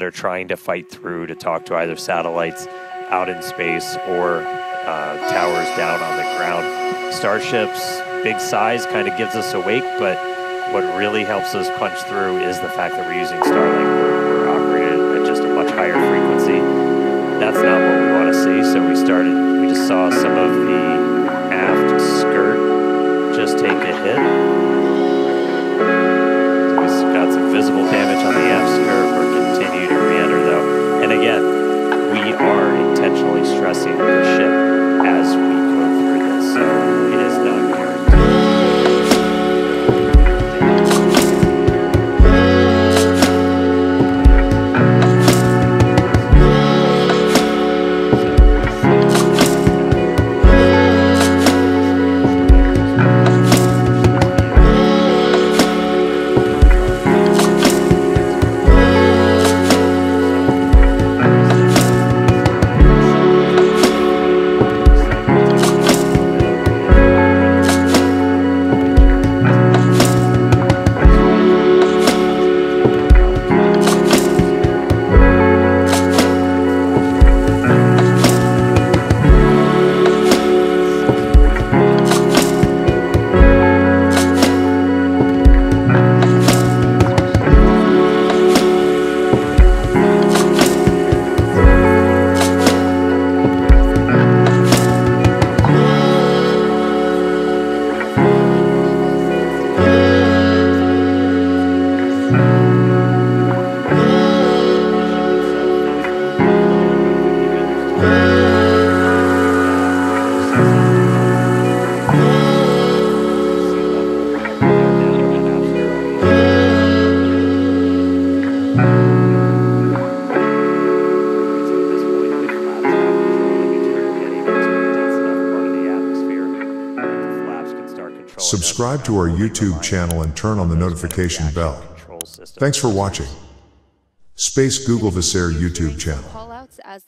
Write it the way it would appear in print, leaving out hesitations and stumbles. They're trying to fight through to talk to either satellites out in space or towers down on the ground. Starship's big size kind of gives us a wake, but what really helps us punch through is the fact that we're using Starlink. We're operating at just a much higher frequency. That's not what we want to see, so we just saw some of the aft skirt just take a hit. So we've got some visible damage on the aft skirt. Intentionally stressing the ship as we go through this, so it is not Subscribe to our YouTube channel and turn on the notification bell. Thanks for watching. Space Googlevesaire YouTube channel.